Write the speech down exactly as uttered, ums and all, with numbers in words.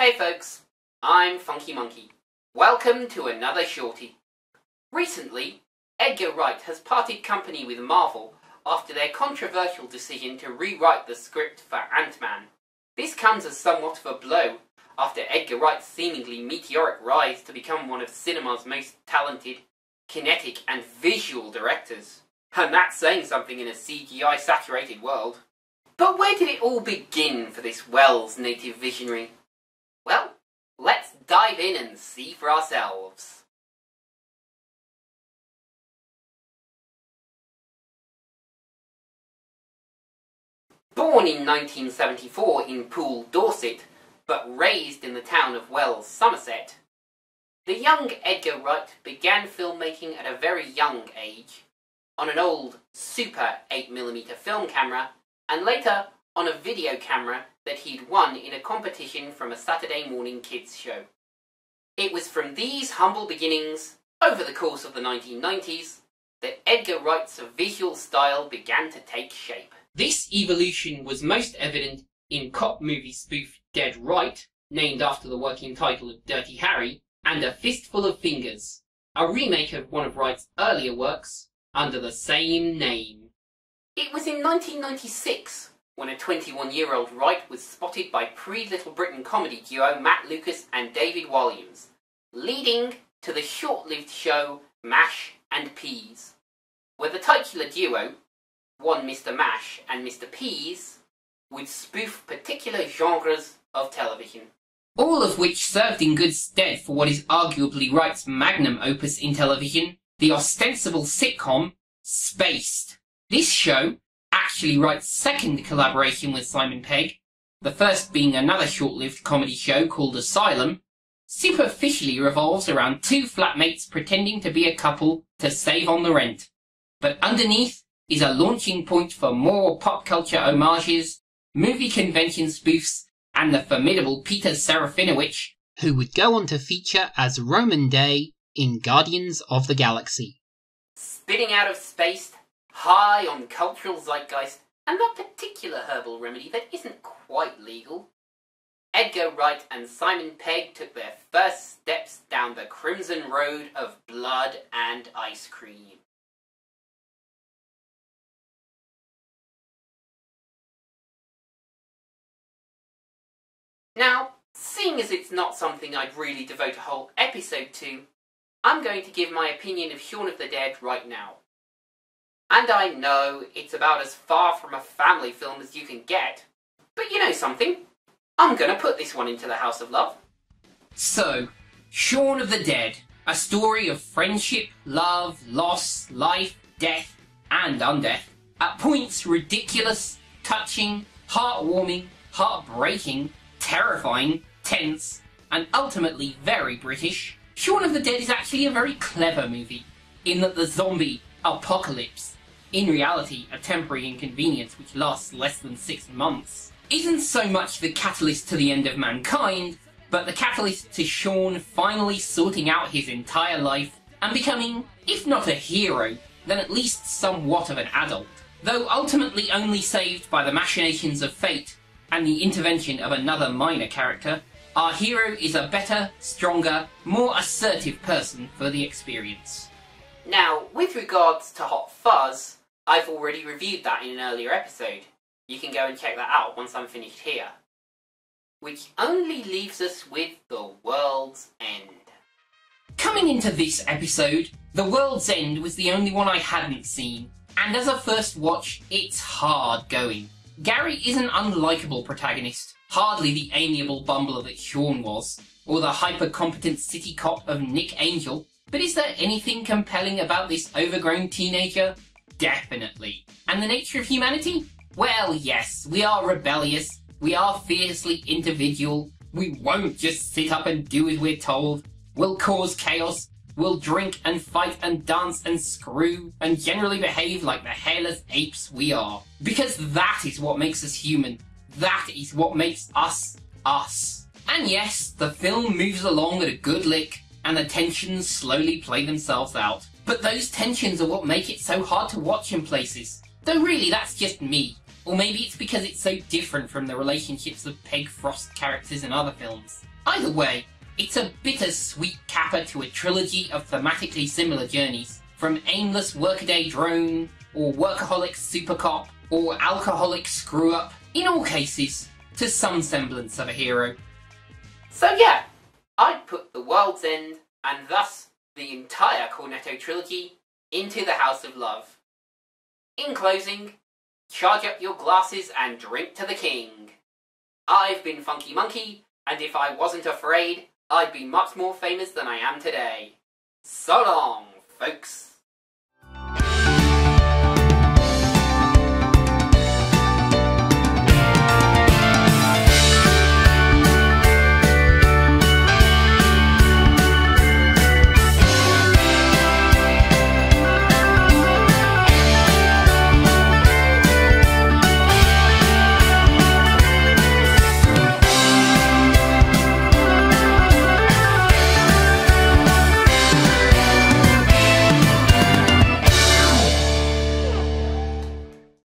Hey folks, I'm Funky Monkey. Welcome to another shorty. Recently, Edgar Wright has parted company with Marvel after their controversial decision to rewrite the script for Ant-Man. This comes as somewhat of a blow after Edgar Wright's seemingly meteoric rise to become one of cinema's most talented, kinetic and visual directors. And that's saying something in a C G I-saturated world. But where did it all begin for this Wells native visionary? Well, let's dive in and see for ourselves. Born in nineteen seventy-four in Poole, Dorset, but raised in the town of Wells, Somerset, the young Edgar Wright began filmmaking at a very young age, on an old super eight millimeter film camera, and later on a video camera that he'd won in a competition from a Saturday morning kids show. It was from these humble beginnings, over the course of the nineteen nineties, that Edgar Wright's visual style began to take shape. This evolution was most evident in cop movie spoof Dead Right, named after the working title of Dirty Harry, and A Fistful of Fingers, a remake of one of Wright's earlier works under the same name. It was in nineteen ninety-six when a twenty-one-year-old Wright was spotted by pre-Little Britain comedy duo Matt Lucas and David Walliams, leading to the short-lived show Mash and Pease, where the titular duo, one Mister Mash and Mister Pease, would spoof particular genres of television. All of which served in good stead for what is arguably Wright's magnum opus in television, the ostensible sitcom Spaced. This show, actually Wright's second collaboration with Simon Pegg, the first being another short-lived comedy show called Asylum, superficially revolves around two flatmates pretending to be a couple to save on the rent. But underneath is a launching point for more pop culture homages, movie convention spoofs, and the formidable Peter Serafinovich, who would go on to feature as Roman Day in Guardians of the Galaxy. Spitting out of space, high on cultural zeitgeist, and that particular herbal remedy that isn't quite legal, Edgar Wright and Simon Pegg took their first steps down the crimson road of blood and ice cream. Now, seeing as it's not something I'd really devote a whole episode to, I'm going to give my opinion of Shaun of the Dead right now. And I know it's about as far from a family film as you can get, but you know something, I'm gonna put this one into the House of Love. So, Shaun of the Dead, a story of friendship, love, loss, life, death, and undeath. At points ridiculous, touching, heartwarming, heartbreaking, terrifying, tense, and ultimately very British, Shaun of the Dead is actually a very clever movie, in that the zombie apocalypse, in reality a temporary inconvenience which lasts less than six months, isn't so much the catalyst to the end of mankind, but the catalyst to Shaun finally sorting out his entire life and becoming, if not a hero, then at least somewhat of an adult, though ultimately only saved by the machinations of fate and the intervention of another minor character. Our hero is a better, stronger, more assertive person for the experience. Now, with regards to Hot Fuzz, I've already reviewed that in an earlier episode. You can go and check that out once I'm finished here. Which only leaves us with The World's End. Coming into this episode, The World's End was the only one I hadn't seen, and as a first watch, it's hard going. Gary is an unlikable protagonist, hardly the amiable bumbler that Shaun was, or the hyper-competent city cop of Nick Angel, but is there anything compelling about this overgrown teenager? Definitely. And the nature of humanity? Well, yes, we are rebellious, we are fiercely individual, we won't just sit up and do as we're told, we'll cause chaos, we'll drink and fight and dance and screw and generally behave like the hairless apes we are. Because that is what makes us human. That is what makes us, us. And yes, the film moves along at a good lick and the tensions slowly play themselves out. But those tensions are what make it so hard to watch in places. Though really that's just me. Or maybe it's because it's so different from the relationships of Peg Frost characters in other films. Either way, it's a bittersweet capper to a trilogy of thematically similar journeys, from aimless workaday drone, or workaholic supercop, or alcoholic screw-up, in all cases, to some semblance of a hero. So yeah, I'd put The World's End, and thus the entire Cornetto trilogy, into the House of Love. In closing, charge up your glasses and drink to the king. I've been Funky Monkey, and if I wasn't afraid, I'd be much more famous than I am today. So long, folks.